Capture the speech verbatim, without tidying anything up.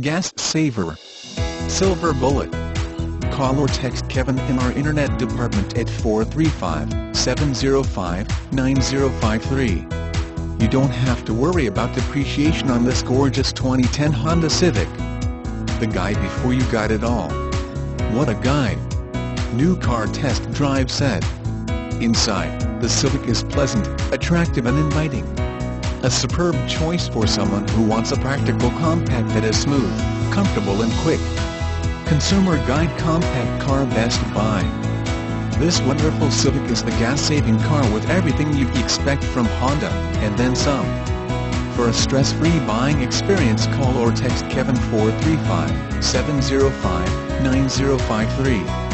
Gas saver. Silver bullet. Call or text Kevin in our internet department at four three five, seven zero five, nine zero five three. You don't have to worry about depreciation on this gorgeous twenty ten Honda Civic. The guide before you got it all. What a guide! New car test drive said. Inside, the Civic is pleasant, attractive and inviting. A superb choice for someone who wants a practical compact that is smooth, comfortable and quick. Consumer Guide Compact Car Best Buy. This wonderful Civic is the gas-saving car with everything you expect from Honda, and then some. For a stress-free buying experience, call or text Kevin four three five, seven zero five, nine zero five three.